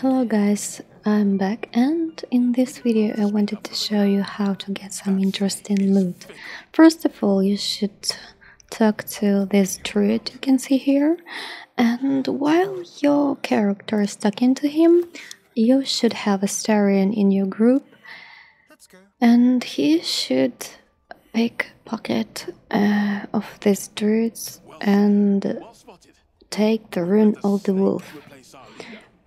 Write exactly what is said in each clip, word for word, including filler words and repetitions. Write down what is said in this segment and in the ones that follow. Hello guys, I'm back, and in this video I wanted to show you how to get some interesting loot. First of all, you should talk to this druid you can see here, and while your character is talking to him, you should have Astarion in your group, and he should pick pocket uh, of these druids and take the Rune of the Wolf.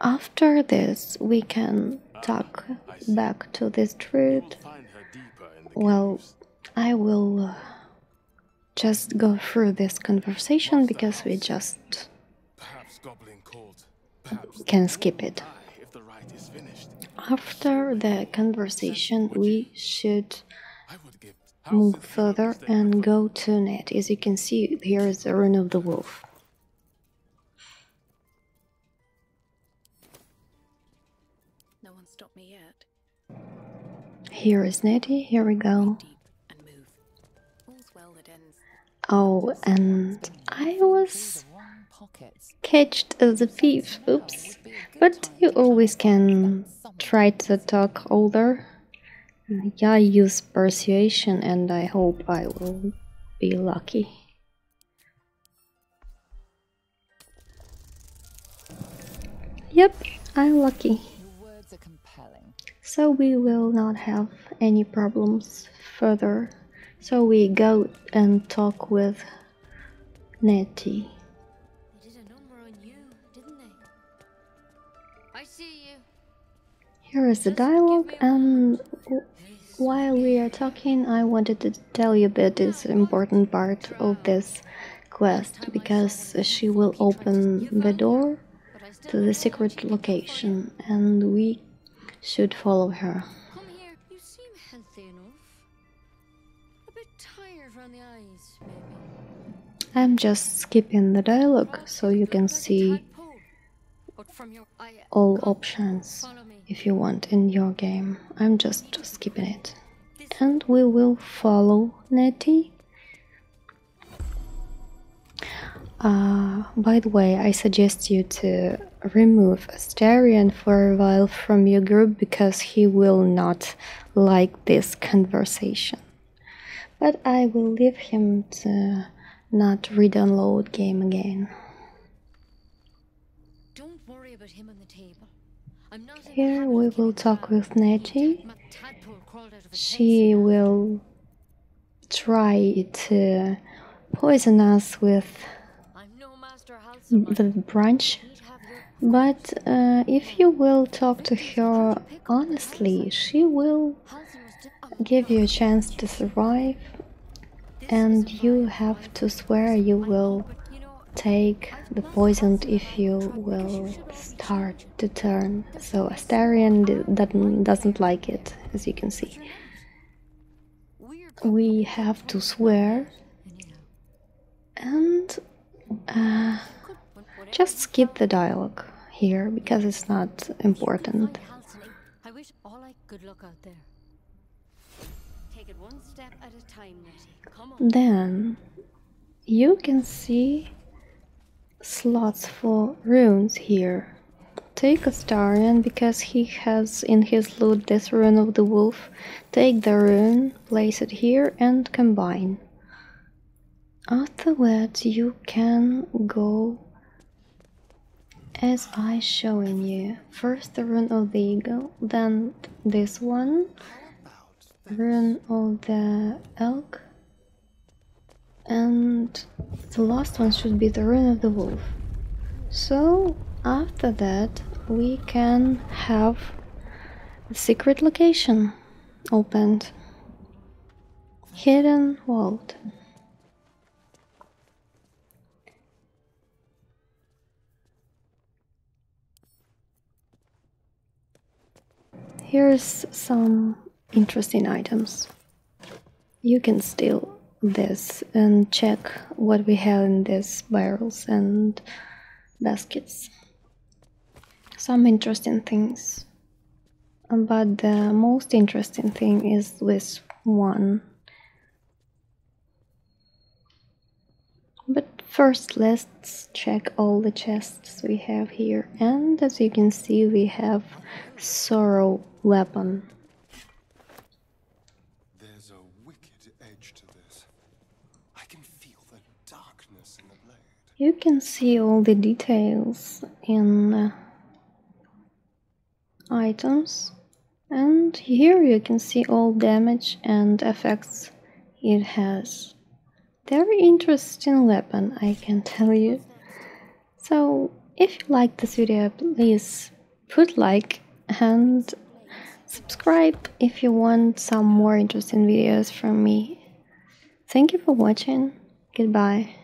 After this, we can talk back to this druid. Well, I will just go through this conversation because we just can skip it. After the conversation, we should move further and go to Nettie. As you can see, here is the Rune of the Wolf. No one stopped me yet. Here is Nettie. Here we go. Oh, and I was catched as a thief. Oops. But you always can try to talk older. Yeah, I use persuasion, and I hope I will be lucky. Yep, I'm lucky. So we will not have any problems further. So we go and talk with Nettie. They did a number on you, didn't they? I see you. Here is the dialogue, and while we are talking, I wanted to tell you that it's an important part of this quest, because she will open the door to the secret location, and we should follow her. Come here. You seem healthy enough. A bit tired around the eyes, maybe. I'm just skipping the dialogue so you can see all options if you want in your game. I'm just skipping it. And we will follow Nettie. Uh, by the way, I suggest you to remove Astarion for a while from your group because he will not like this conversation. But I will leave him to not re-download game again. Here we will talk with Nettie. She will try to poison us with the branch, but uh, if you will talk to her honestly, she will give you a chance to survive, and you have to swear you will take the poison if you will start to turn. So Astarion doesn't, doesn't like it, as you can see. We have to swear, and uh, just skip the dialogue here because it's not important. I wish all I good luck out there. Take it one step at a time. Come on. Then you can see slots for runes here. Take Astarion because he has in his loot this Rune of the Wolf. Take the rune, place it here and combine. Afterwards you can go as I showing you. First the Rune of the Eagle, then this one, Rune of the Elk, and the last one should be the Rune of the Wolf. So after that we can have the secret location opened. Hidden Vault. Here's some interesting items. You can steal this and check what we have in these barrels and baskets. Some interesting things, but the most interesting thing is this one. But First, let's check all the chests we have here, and as you can see we have Sorrow Weapon. There's a wicked edge to this. I can feel the darkness in the blade. You can see all the details in uh, items, and here you can see all damage and effects it has. Very interesting weapon, I can tell you. So if you like this video, please put like and subscribe if you want some more interesting videos from me. Thank you for watching. Goodbye.